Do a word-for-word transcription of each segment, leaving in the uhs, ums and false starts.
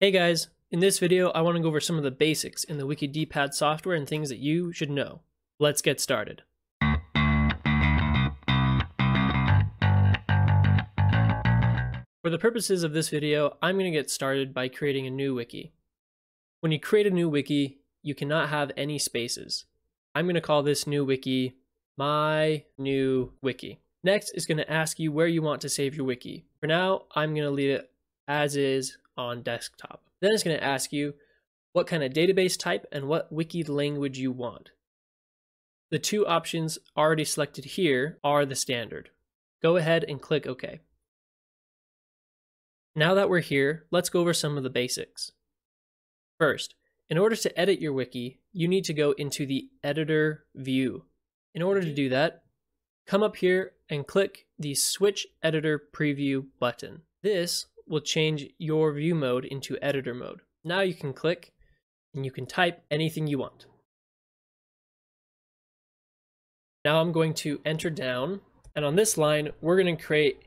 Hey guys, in this video I want to go over some of the basics in the WikidPad software and things that you should know. Let's get started. For the purposes of this video, I'm going to get started by creating a new wiki. When you create a new wiki, you cannot have any spaces. I'm going to call this new wiki my new wiki. Next is going to ask you where you want to save your wiki. For now, I'm going to leave it as is on desktop. Then it's going to ask you what kind of database type and what wiki language you want. The two options already selected here are the standard. Go ahead and click OK. Now that we're here, let's go over some of the basics. First, in order to edit your wiki, you need to go into the editor view. In order to do that, come up here and click the Switch Editor Preview button. This will change your view mode into editor mode. Now you can click and you can type anything you want. Now I'm going to enter down, and on this line we're going to create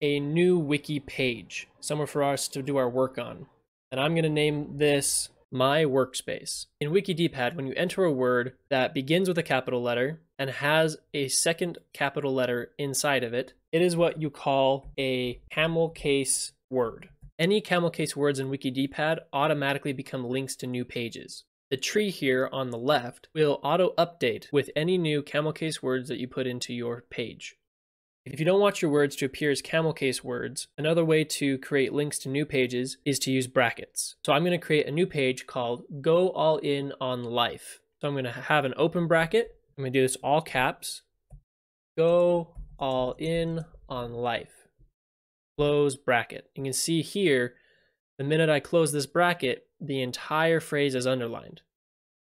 a new wiki page, somewhere for us to do our work on. And I'm going to name this My Workspace. In WikidPad, when you enter a word that begins with a capital letter and has a second capital letter inside of it, it is what you call a camel case word. Any camel case words in WikidPad automatically become links to new pages. The tree here on the left will auto-update with any new camel case words that you put into your page. If you don't want your words to appear as camel case words, another way to create links to new pages is to use brackets. So I'm going to create a new page called Go All In on Life. So I'm going to have an open bracket. I'm going to do this all caps. Go All In on Life. Close bracket. You can see here, the minute I close this bracket, the entire phrase is underlined.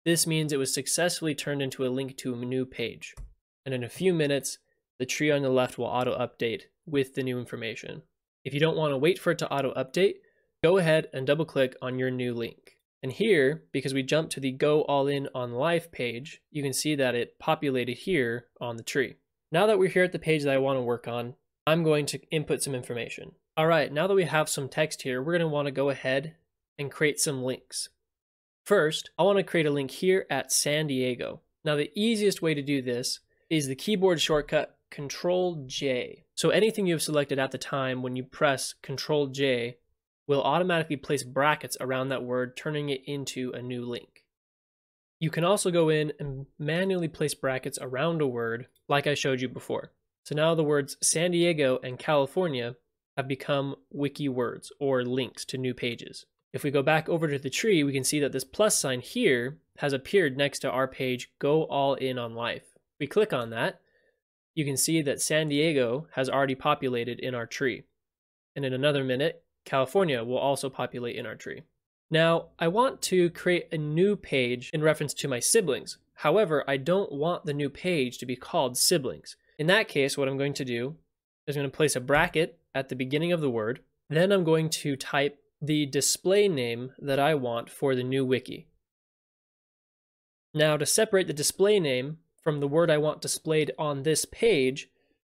This means it was successfully turned into a link to a new page. And in a few minutes, the tree on the left will auto-update with the new information. If you don't want to wait for it to auto-update, go ahead and double-click on your new link. And here, because we jumped to the Go All In on Life page, you can see that it populated here on the tree. Now that we're here at the page that I want to work on, I'm going to input some information. All right, now that we have some text here, we're going to want to go ahead and create some links. First, I want to create a link here at San Diego. Now, the easiest way to do this is the keyboard shortcut control J. So anything you have selected at the time, when you press control J, will automatically place brackets around that word, turning it into a new link. You can also go in and manually place brackets around a word like I showed you before. So now the words San Diego and California have become wiki words or links to new pages. If we go back over to the tree, we can see that this plus sign here has appeared next to our page, Go All In on Life. If we click on that, you can see that San Diego has already populated in our tree. And in another minute, California will also populate in our tree. Now, I want to create a new page in reference to my siblings. However, I don't want the new page to be called siblings. In that case, what I'm going to do is I'm going to place a bracket at the beginning of the word. Then I'm going to type the display name that I want for the new wiki. Now, to separate the display name from the word I want displayed on this page,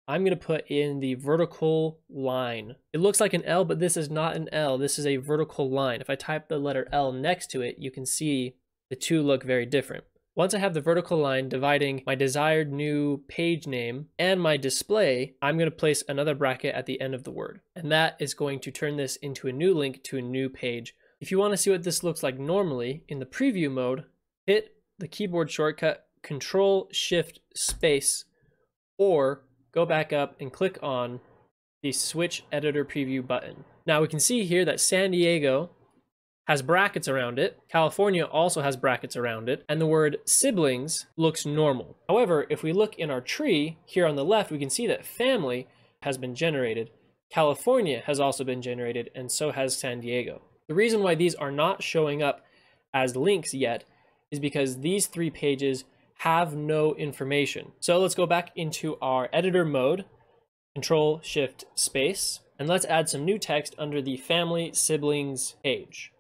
I'm going to put in the vertical line. It looks like an L, but this is not an L. This is a vertical line. If I type the letter L next to it, you can see the two look very different. Once I have the vertical line dividing my desired new page name and my display, I'm going to place another bracket at the end of the word. And that is going to turn this into a new link to a new page. If you want to see what this looks like normally in the preview mode, hit the keyboard shortcut control shift space, or go back up and click on the Switch Editor Preview button. Now we can see here that San Diego has brackets around it, California also has brackets around it, and the word siblings looks normal. However, if we look in our tree, here on the left, we can see that family has been generated, California has also been generated, and so has San Diego. The reason why these are not showing up as links yet is because these three pages have no information. So let's go back into our editor mode, Control Shift Space, and let's add some new text under the family siblings page.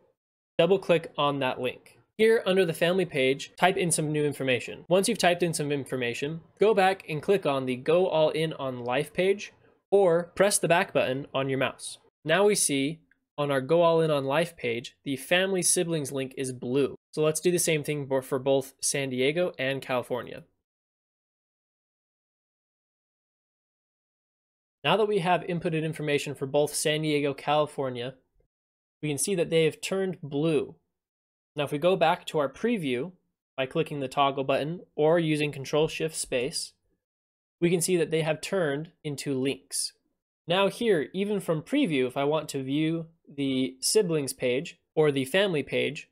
Double click on that link. Here under the family page, type in some new information. Once you've typed in some information, go back and click on the Go All In on Life page, or press the back button on your mouse. Now we see on our Go All In on Life page, the family siblings link is blue. So let's do the same thing for both San Diego and California. Now that we have inputted information for both San Diego, California, we can see that they have turned blue. Now if we go back to our preview by clicking the toggle button or using Control Shift Space, we can see that they have turned into links. Now here, even from preview, if I want to view the siblings page or the family page,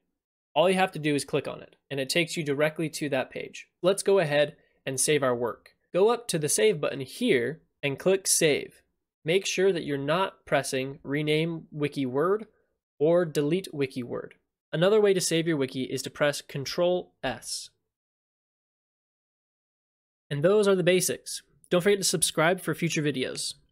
all you have to do is click on it and it takes you directly to that page. Let's go ahead and save our work. Go up to the save button here and click save. Make sure that you're not pressing rename wiki word or delete wiki word. Another way to save your wiki is to press Control S. And those are the basics. Don't forget to subscribe for future videos.